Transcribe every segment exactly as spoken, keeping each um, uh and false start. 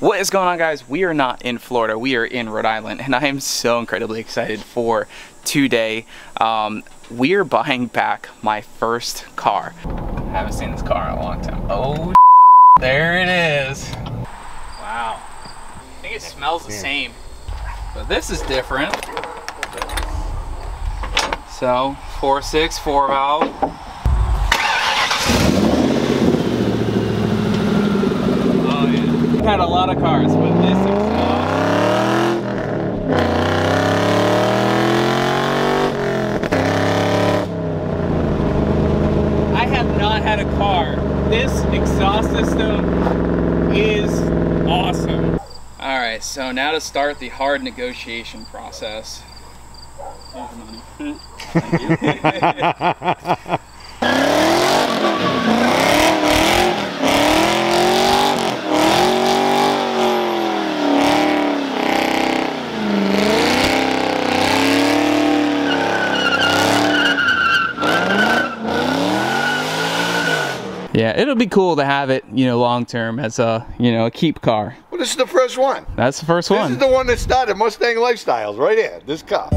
What is going on, guys? We are not in Florida, we are in Rhode Island, and I am so incredibly excited for today. Um, we are buying back my first car. I haven't seen this car in a long time. Oh, there it is. Wow. I think it smells the same, but this is different. So, four six, four valve. Had a lot of cars, but this is awesome. I have not had a car. This exhaust system is awesome. All right, so now to start the hard negotiation process. Thank you. Yeah, it'll be cool to have it, you know, long term as a, you know, a keep car. Well, this is the first one. That's the first one. This is the one that started Mustang Lifestyles right here, this car.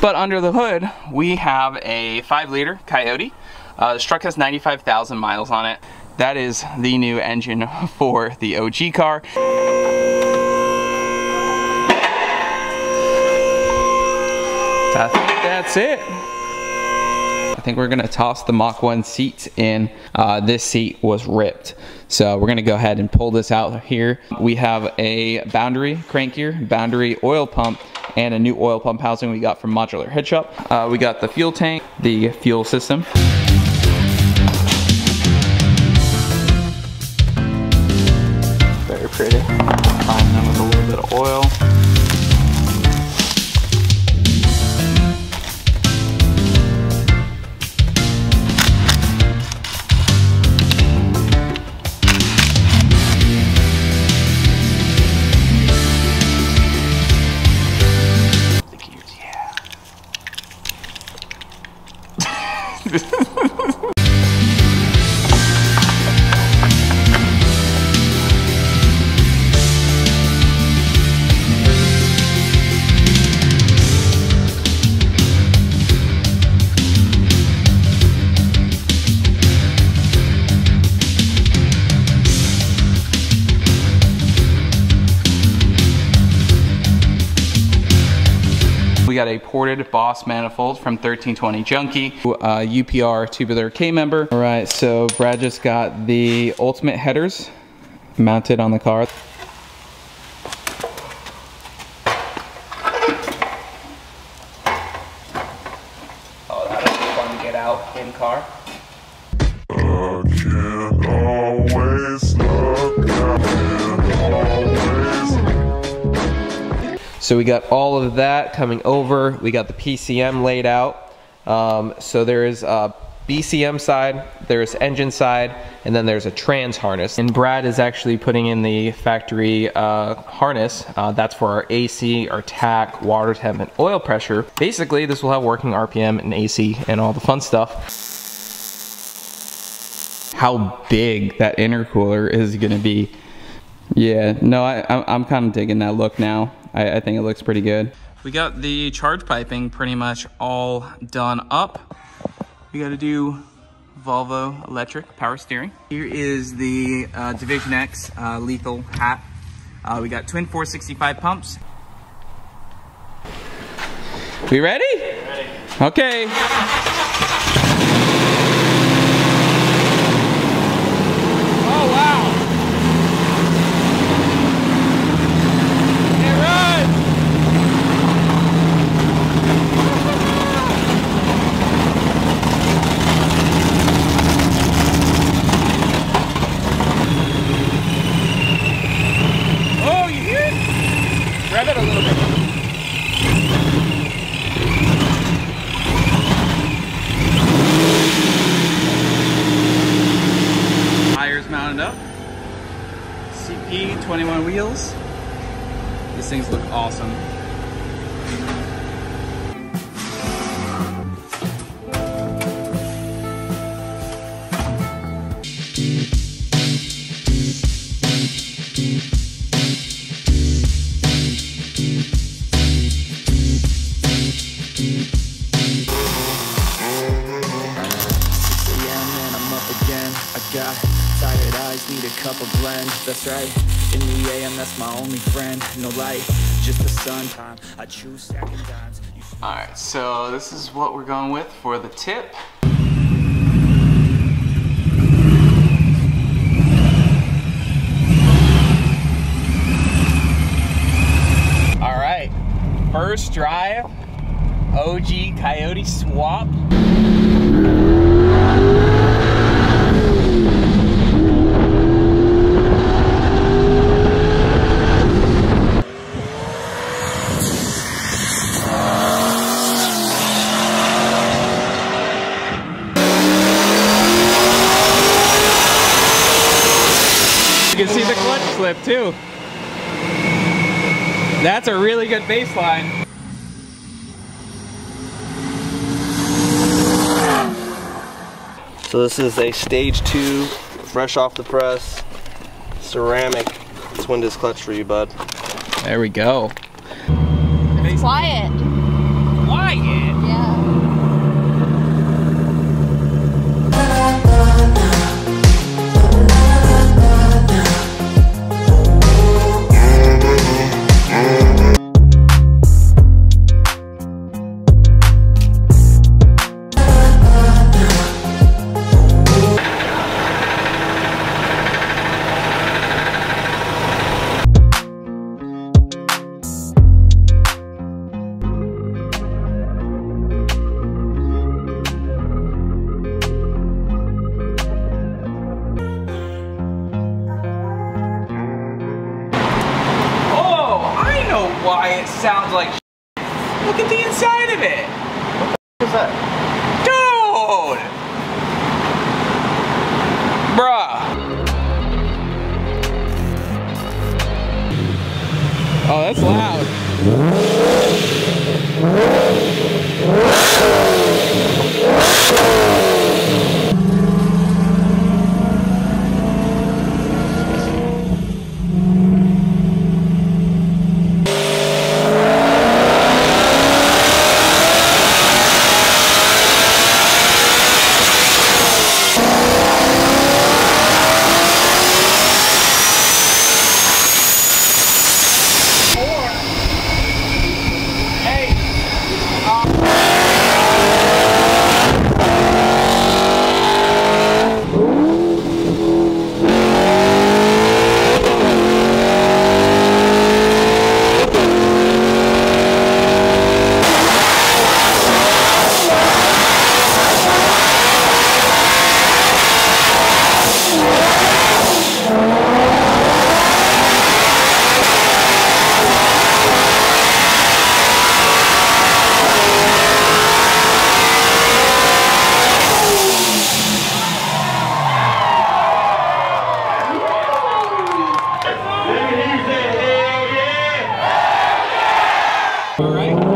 But under the hood, we have a five liter Coyote. Uh, this truck has ninety-five thousand miles on it. That is the new engine for the O G car. I think that's it. I think we're gonna toss the Mach one seats in. Uh, this seat was ripped. So we're gonna go ahead and pull this out here. We have a boundary crankier, boundary oil pump, and a new oil pump housing we got from Modular Head Shop. Uh, we got the fuel tank, the fuel system. Very pretty. Line them with a little bit of oil. We got a ported boss manifold from thirteen twenty Junkie, uh, U P R tubular K member. All right, so Brad just got the ultimate headers mounted on the car. Oh, that was fun to get out in car. I can't always look out. So we got all of that coming over. We got the P C M laid out. Um, so there is a B C M side, there's engine side, and then there's a trans harness. And Brad is actually putting in the factory uh, harness. Uh, that's for our A C, our T A C, water temp, and oil pressure. Basically, this will have working R P M and A C and all the fun stuff. How big that intercooler is gonna be. Yeah, no, I, I'm kind of digging that look now. I, I think it looks pretty good. We got the charge piping pretty much all done up. We got to do Volvo electric power steering. Here is the uh, Division X uh, lethal hat. Uh, we got twin four sixty-five pumps. We ready? Ready. Okay. I Tires mounted up. C P, twenty-one wheels. These things look awesome. Cup of blend, that's right. In the A M, that's my only friend. No light, just the sun. I choose second times. All right, so this is what we're going with for the tip. All right, first drive, O G Coyote swap. You can see the clutch slip too. That's a really good baseline. So this is a stage two, fresh off the press, ceramic. It's Windows clutch for you, bud. There we go. It's quiet. Quiet? Yeah. Why it sounds like shit. Look at the inside of it. What the f is that? Dude! Bruh. Oh, that's loud. All right.